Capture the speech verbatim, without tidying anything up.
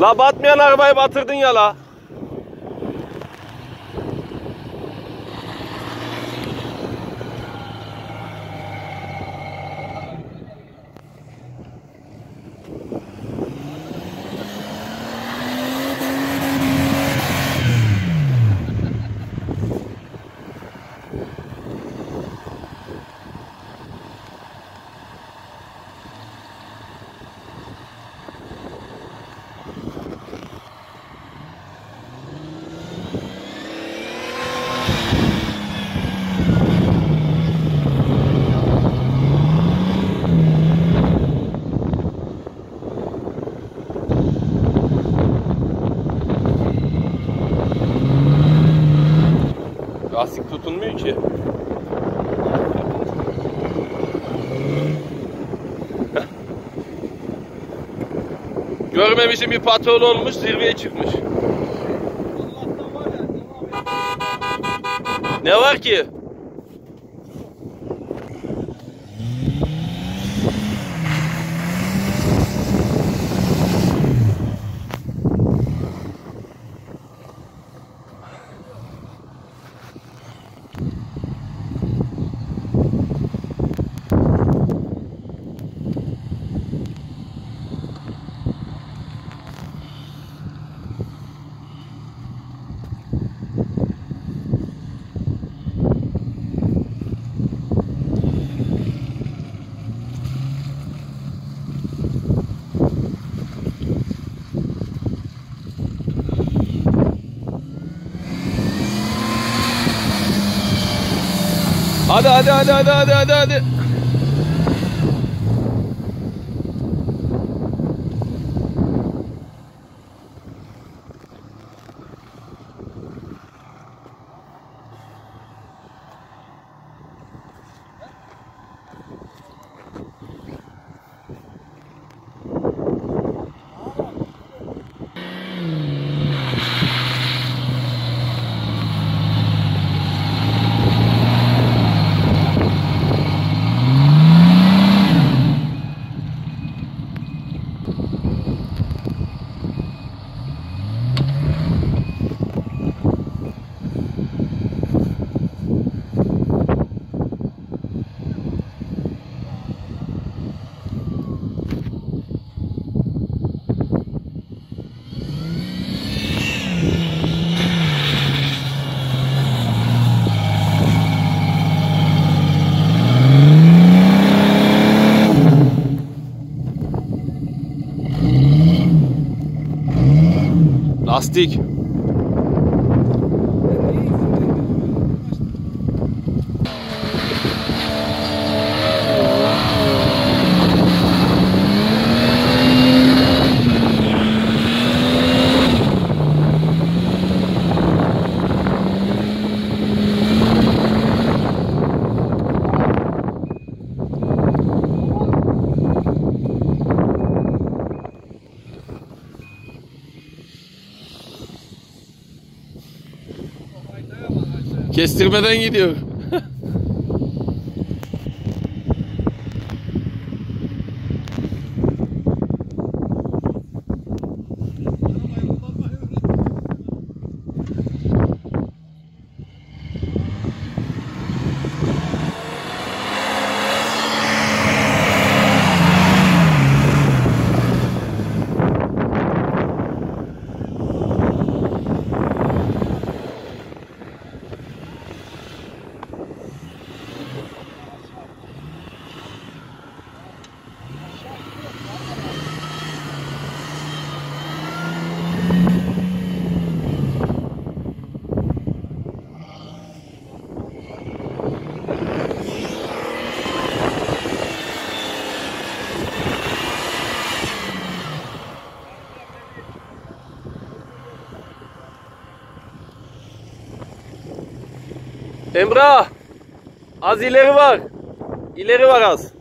La batmayan arabayı batırdın ya la. Lastik tutunmuyor ki. Görmemişim bir patol olmuş, zirveye çıkmış. Ne var ki? Hadi hadi hadi hadi hadi hadi hadi. Lastik. Kestirmeden gidiyor. Emrah, az ileri var, ileri var az.